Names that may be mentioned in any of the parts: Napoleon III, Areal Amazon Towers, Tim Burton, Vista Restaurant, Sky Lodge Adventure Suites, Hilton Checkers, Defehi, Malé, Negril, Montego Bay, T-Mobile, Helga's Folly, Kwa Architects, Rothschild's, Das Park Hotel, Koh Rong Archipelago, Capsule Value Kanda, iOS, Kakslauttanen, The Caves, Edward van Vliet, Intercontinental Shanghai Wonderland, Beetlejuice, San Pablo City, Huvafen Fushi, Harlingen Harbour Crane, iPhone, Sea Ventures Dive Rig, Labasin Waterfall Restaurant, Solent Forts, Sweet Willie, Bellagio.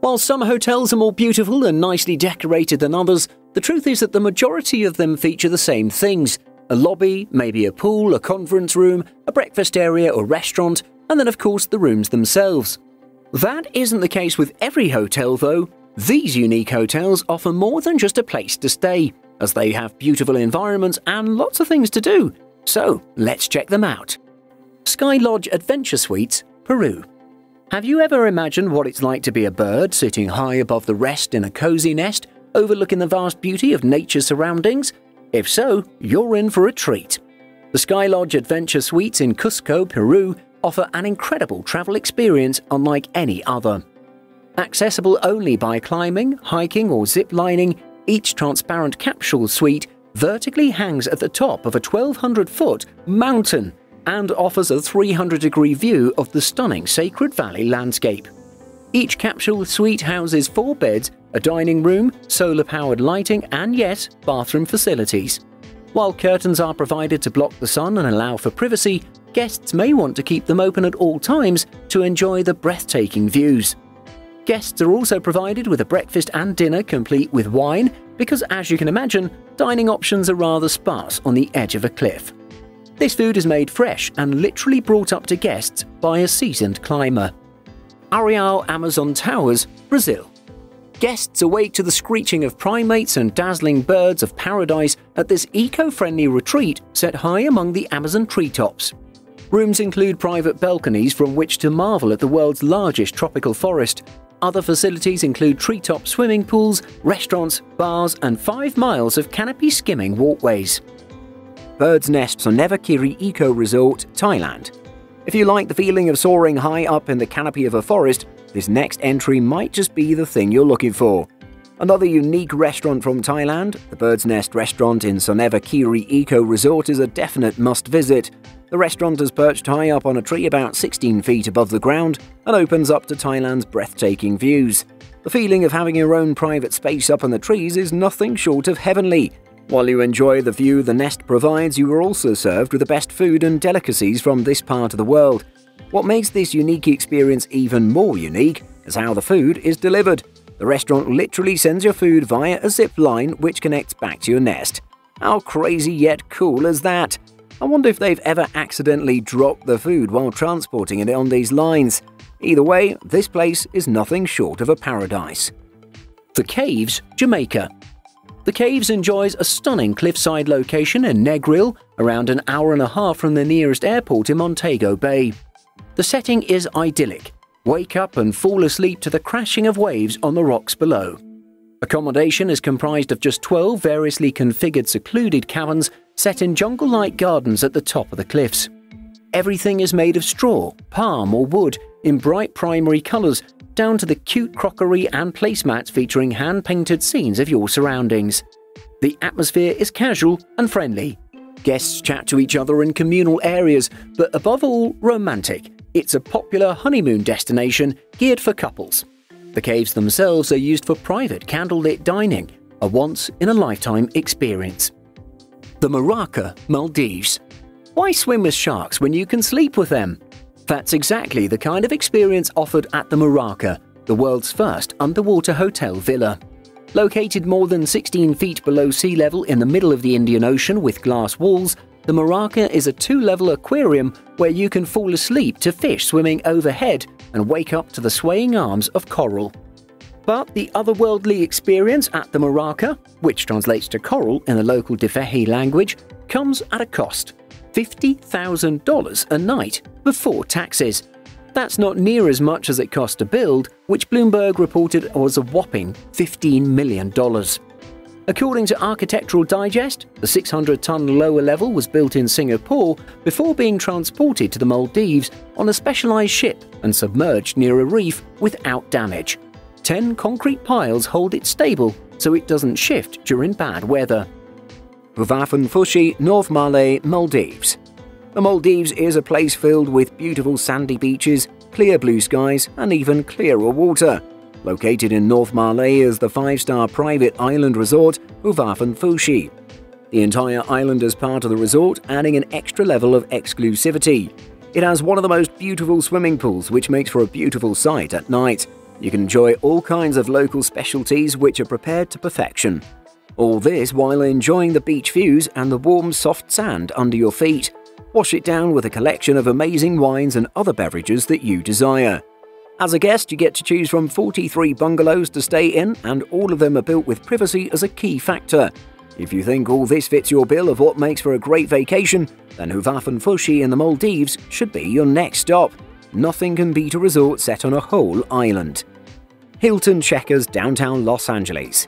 While some hotels are more beautiful and nicely decorated than others, the truth is that the majority of them feature the same things: a lobby, maybe a pool, a conference room, a breakfast area or restaurant, and then of course the rooms themselves. That isn't the case with every hotel though. These unique hotels offer more than just a place to stay, as they have beautiful environments and lots of things to do. So let's check them out. Sky Lodge Adventure Suites, Peru. Have you ever imagined what it's like to be a bird sitting high above the rest in a cozy nest, overlooking the vast beauty of nature's surroundings? If so, you're in for a treat. The Sky Lodge Adventure Suites in Cusco, Peru offer an incredible travel experience unlike any other. Accessible only by climbing, hiking or zip-lining, each transparent capsule suite vertically hangs at the top of a 1,200-foot mountain and offers a 360-degree view of the stunning Sacred Valley landscape. Each capsule suite houses 4 beds, a dining room, solar-powered lighting and, yes, bathroom facilities. While curtains are provided to block the sun and allow for privacy, guests may want to keep them open at all times to enjoy the breathtaking views. Guests are also provided with a breakfast and dinner complete with wine because, as you can imagine, dining options are rather sparse on the edge of a cliff. This food is made fresh and literally brought up to guests by a seasoned climber. Areal Amazon Towers, Brazil. Guests awake to the screeching of primates and dazzling birds of paradise at this eco-friendly retreat set high among the Amazon treetops. Rooms include private balconies from which to marvel at the world's largest tropical forest. Other facilities include treetop swimming pools, restaurants, bars, and 5 miles of canopy-skimming walkways. Bird's Nest Soneva Kiri Eco Resort, Thailand. If you like the feeling of soaring high up in the canopy of a forest, this next entry might just be the thing you're looking for. Another unique restaurant from Thailand, the Bird's Nest restaurant in Soneva Kiri Eco Resort is a definite must-visit. The restaurant is perched high up on a tree about 16 feet above the ground and opens up to Thailand's breathtaking views. The feeling of having your own private space up in the trees is nothing short of heavenly. While you enjoy the view the nest provides, you are also served with the best food and delicacies from this part of the world. What makes this unique experience even more unique is how the food is delivered. The restaurant literally sends your food via a zip line which connects back to your nest. How crazy yet cool is that? I wonder if they've ever accidentally dropped the food while transporting it on these lines. Either way, this place is nothing short of a paradise. The Caves, Jamaica. The Caves enjoys a stunning cliffside location in Negril, around an hour and a half from the nearest airport in Montego Bay. The setting is idyllic. Wake up and fall asleep to the crashing of waves on the rocks below. Accommodation is comprised of just 12 variously configured secluded cabins set in jungle-like gardens at the top of the cliffs. Everything is made of straw, palm or wood in bright primary colours, down to the cute crockery and placemats featuring hand-painted scenes of your surroundings. The atmosphere is casual and friendly. Guests chat to each other in communal areas, but above all, romantic. It's a popular honeymoon destination geared for couples. The caves themselves are used for private candlelit dining, a once-in-a-lifetime experience. The Muraka, Maldives. Why swim with sharks when you can sleep with them? That's exactly the kind of experience offered at the Muraka, the world's first underwater hotel villa. Located more than 16 feet below sea level in the middle of the Indian Ocean with glass walls, the Muraka is a 2-level aquarium where you can fall asleep to fish swimming overhead and wake up to the swaying arms of coral. But the otherworldly experience at the Muraka, which translates to coral in the local Defehi language, comes at a cost – $50,000 a night before taxes. That's not near as much as it costs to build, which Bloomberg reported was a whopping $15 million. According to Architectural Digest, the 600-ton lower level was built in Singapore before being transported to the Maldives on a specialized ship and submerged near a reef without damage. 10 concrete piles hold it stable so it doesn't shift during bad weather. Huvafen Fushi, North Malé, Maldives. The Maldives is a place filled with beautiful sandy beaches, clear blue skies and even clearer water. Located in North Malé is the 5-star private island resort Huvafen Fushi. The entire island is part of the resort, adding an extra level of exclusivity. It has one of the most beautiful swimming pools which makes for a beautiful sight at night. You can enjoy all kinds of local specialties which are prepared to perfection. All this while enjoying the beach views and the warm, soft sand under your feet. Wash it down with a collection of amazing wines and other beverages that you desire. As a guest, you get to choose from 43 bungalows to stay in, and all of them are built with privacy as a key factor. If you think all this fits your bill of what makes for a great vacation, then Huvafen Fushi in the Maldives should be your next stop. Nothing can beat a resort set on a whole island. Hilton Checkers, downtown Los Angeles.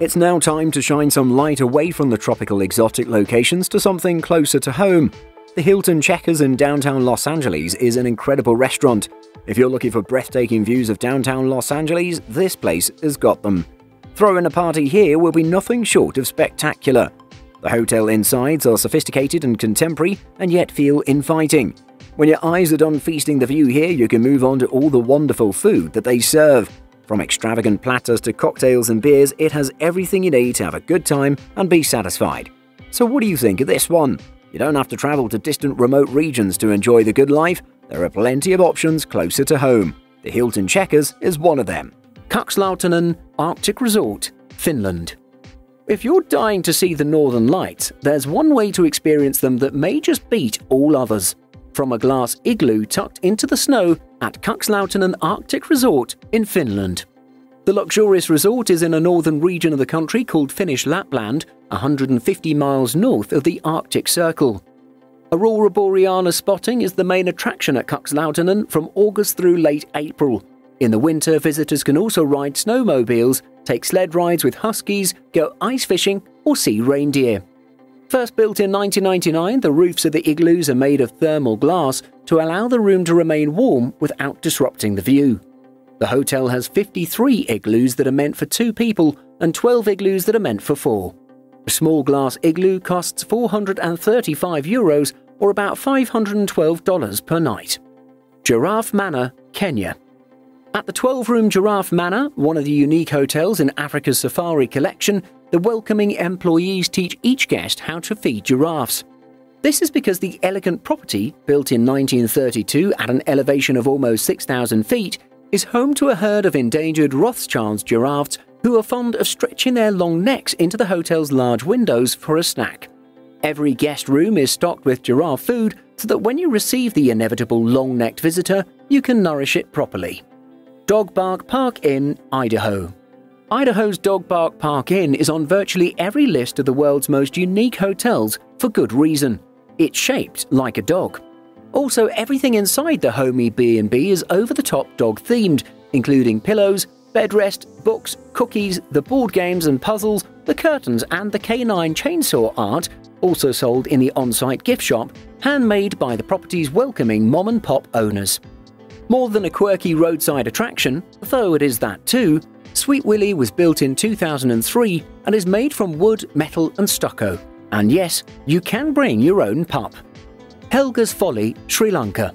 It's now time to shine some light away from the tropical exotic locations to something closer to home. The Hilton Checkers in downtown Los Angeles is an incredible restaurant. If you're looking for breathtaking views of downtown Los Angeles, this place has got them. Throwing a party here will be nothing short of spectacular. The hotel insides are sophisticated and contemporary, and yet feel inviting. When your eyes are done feasting the view here, you can move on to all the wonderful food that they serve. From extravagant platters to cocktails and beers, it has everything you need to have a good time and be satisfied. So what do you think of this one? You don't have to travel to distant remote regions to enjoy the good life. There are plenty of options closer to home. The Hilton Checkers is one of them. Kakslauttanen Arctic Resort, Finland. If you're dying to see the Northern Lights, there's one way to experience them that may just beat all others. From a glass igloo tucked into the snow at Kakslauttanen Arctic Resort in Finland. The luxurious resort is in a northern region of the country called Finnish Lapland, 150 miles north of the Arctic Circle. Aurora borealis spotting is the main attraction at Kakslauttanen from August through late April. In the winter, visitors can also ride snowmobiles, take sled rides with huskies, go ice fishing, or see reindeer. First built in 1999, the roofs of the igloos are made of thermal glass to allow the room to remain warm without disrupting the view. The hotel has 53 igloos that are meant for 2 people and 12 igloos that are meant for 4. A small glass igloo costs €435 or about $512 per night. Giraffe Manor, Kenya. At the 12-room Giraffe Manor, one of the unique hotels in Africa's safari collection, the welcoming employees teach each guest how to feed giraffes. This is because the elegant property, built in 1932 at an elevation of almost 6,000 feet, is home to a herd of endangered Rothschild's giraffes who are fond of stretching their long necks into the hotel's large windows for a snack. Every guest room is stocked with giraffe food so that when you receive the inevitable long-necked visitor, you can nourish it properly. Dog Bark Park Inn, Idaho. Idaho's Dog Bark Park Inn is on virtually every list of the world's most unique hotels for good reason. It's shaped like a dog. Also, everything inside the homey B&B is over-the-top dog-themed, including pillows, bed rest, books, cookies, the board games and puzzles, the curtains and the canine chainsaw art, also sold in the on-site gift shop, handmade by the property's welcoming mom-and-pop owners. More than a quirky roadside attraction, though it is that too, Sweet Willie was built in 2003 and is made from wood, metal and stucco. And yes, you can bring your own pup. Helga's Folly, Sri Lanka.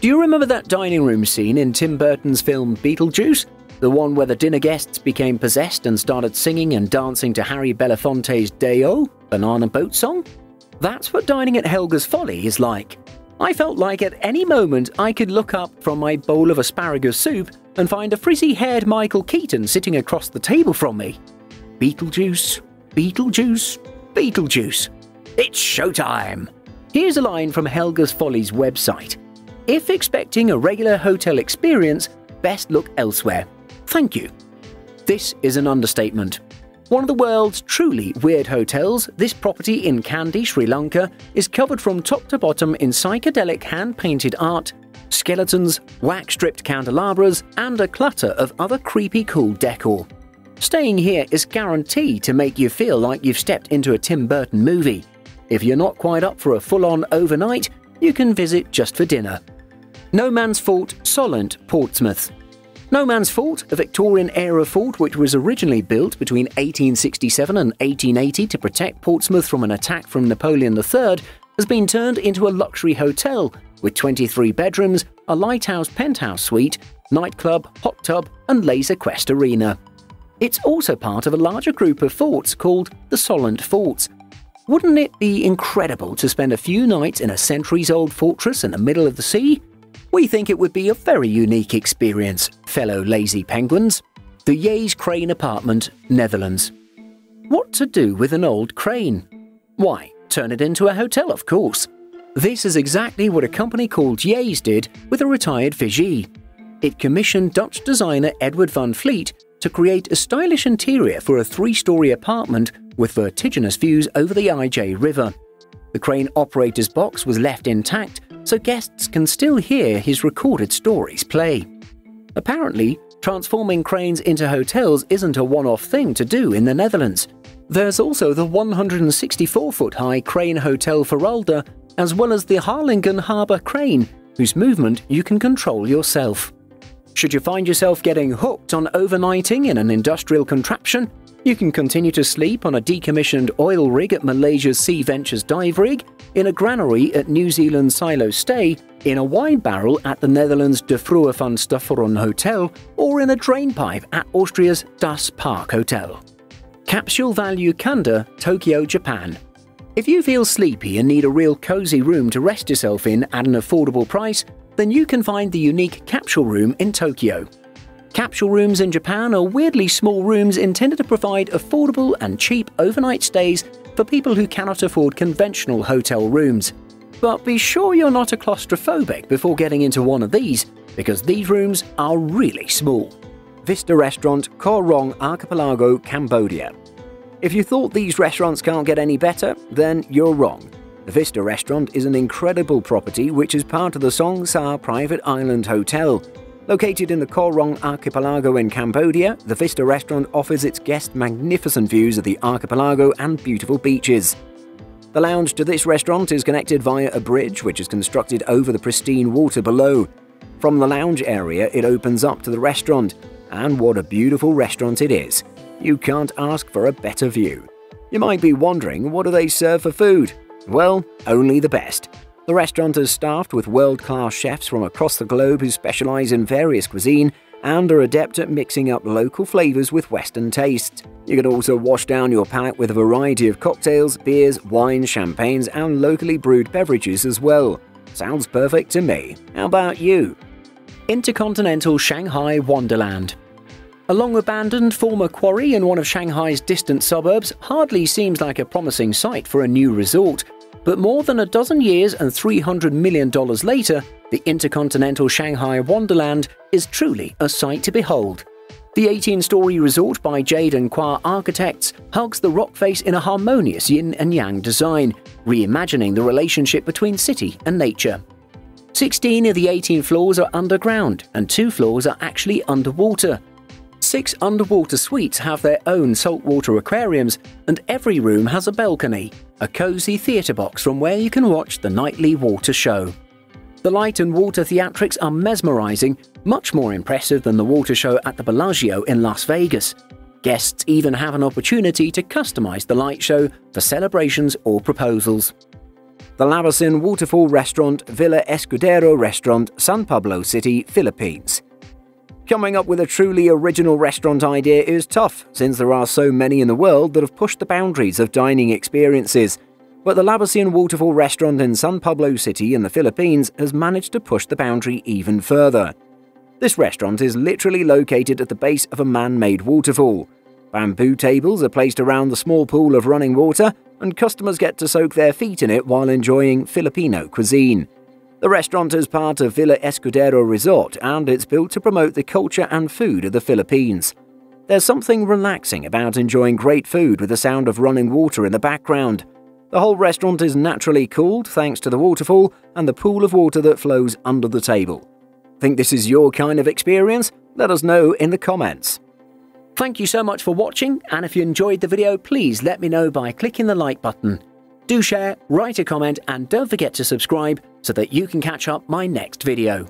Do you remember that dining room scene in Tim Burton's film Beetlejuice? The one where the dinner guests became possessed and started singing and dancing to Harry Belafonte's Day-O, Banana Boat Song? That's what dining at Helga's Folly is like. I felt like at any moment I could look up from my bowl of asparagus soup and find a frizzy-haired Michael Keaton sitting across the table from me. Beetlejuice, Beetlejuice, Beetlejuice. It's showtime! Here's a line from Helga's Folly's website. If expecting a regular hotel experience, best look elsewhere. Thank you. This is an understatement. One of the world's truly weird hotels, this property in Kandy, Sri Lanka, is covered from top to bottom in psychedelic hand-painted art, skeletons, wax-stripped candelabras, and a clutter of other creepy cool decor. Staying here is guaranteed to make you feel like you've stepped into a Tim Burton movie. If you're not quite up for a full-on overnight, you can visit just for dinner. No Man's Fort, Solent, Portsmouth. No Man's Fort, a Victorian-era fort which was originally built between 1867 and 1880 to protect Portsmouth from an attack from Napoleon III, has been turned into a luxury hotel with 23 bedrooms, a lighthouse penthouse suite, nightclub, hot tub and laser quest arena. It's also part of a larger group of forts called the Solent Forts. Wouldn't it be incredible to spend a few nights in a centuries-old fortress in the middle of the sea? We think it would be a very unique experience, fellow lazy penguins. The Ye's Crane Apartment, Netherlands. What to do with an old crane? Why, turn it into a hotel, of course. This is exactly what a company called Ye's did with a retired Vijay. It commissioned Dutch designer Edward van Vliet to create a stylish interior for a three-story apartment with vertiginous views over the IJ River. The crane operator's box was left intact, so guests can still hear his recorded stories play. Apparently, transforming cranes into hotels isn't a one-off thing to do in the Netherlands. There's also the 164-foot-high crane Hotel Veralda, as well as the Harlingen Harbour crane, whose movement you can control yourself. Should you find yourself getting hooked on overnighting in an industrial contraption, you can continue to sleep on a decommissioned oil rig at Malaysia's Sea Ventures dive rig, in a granary at New Zealand's Silo Stay, in a wine barrel at the Netherlands' De Vrije van Staveren Hotel, or in a drain pipe at Austria's Das Park Hotel. Capsule Value Kanda, Tokyo, Japan. If you feel sleepy and need a real cozy room to rest yourself in at an affordable price, then you can find the unique capsule room in Tokyo. Capsule rooms in Japan are weirdly small rooms intended to provide affordable and cheap overnight stays for people who cannot afford conventional hotel rooms. But be sure you're not a claustrophobic before getting into one of these, because these rooms are really small. Vista Restaurant, Koh Rong Archipelago, Cambodia. If you thought these restaurants can't get any better, then you're wrong. The Vista Restaurant is an incredible property which is part of the Song Sa Private Island Hotel. Located in the Koh Rong Archipelago in Cambodia, the Vista Restaurant offers its guests magnificent views of the archipelago and beautiful beaches. The lounge to this restaurant is connected via a bridge which is constructed over the pristine water below. From the lounge area, it opens up to the restaurant, and what a beautiful restaurant it is. You can't ask for a better view. You might be wondering, what do they serve for food? Well, only the best. The restaurant is staffed with world-class chefs from across the globe who specialize in various cuisine and are adept at mixing up local flavors with Western tastes. You can also wash down your palate with a variety of cocktails, beers, wines, champagnes, and locally brewed beverages as well. Sounds perfect to me. How about you? Intercontinental Shanghai Wonderland. A long-abandoned former quarry in one of Shanghai's distant suburbs hardly seems like a promising site for a new resort. But more than a dozen years and $300 million later, the Intercontinental Shanghai Wonderland is truly a sight to behold. The 18-story resort by Jade and Kwa Architects hugs the rock face in a harmonious yin and yang design, reimagining the relationship between city and nature. 16 of the 18 floors are underground, and 2 floors are actually underwater. 6 underwater suites have their own saltwater aquariums, and every room has a balcony, a cozy theatre box from where you can watch the nightly water show. The light and water theatrics are mesmerizing, much more impressive than the water show at the Bellagio in Las Vegas. Guests even have an opportunity to customize the light show for celebrations or proposals. The Labasin Waterfall Restaurant, Villa Escudero Restaurant, San Pablo City, Philippines. Coming up with a truly original restaurant idea is tough, since there are so many in the world that have pushed the boundaries of dining experiences. But the Labasin Waterfall Restaurant in San Pablo City in the Philippines has managed to push the boundary even further. This restaurant is literally located at the base of a man-made waterfall. Bamboo tables are placed around the small pool of running water, and customers get to soak their feet in it while enjoying Filipino cuisine. The restaurant is part of Villa Escudero Resort, and it's built to promote the culture and food of the Philippines. There's something relaxing about enjoying great food with the sound of running water in the background. The whole restaurant is naturally cooled thanks to the waterfall and the pool of water that flows under the table. Think this is your kind of experience? Let us know in the comments. Thank you so much for watching, and if you enjoyed the video, please let me know by clicking the like button. Do share, write a comment, and don't forget to subscribe so that you can catch up my next video.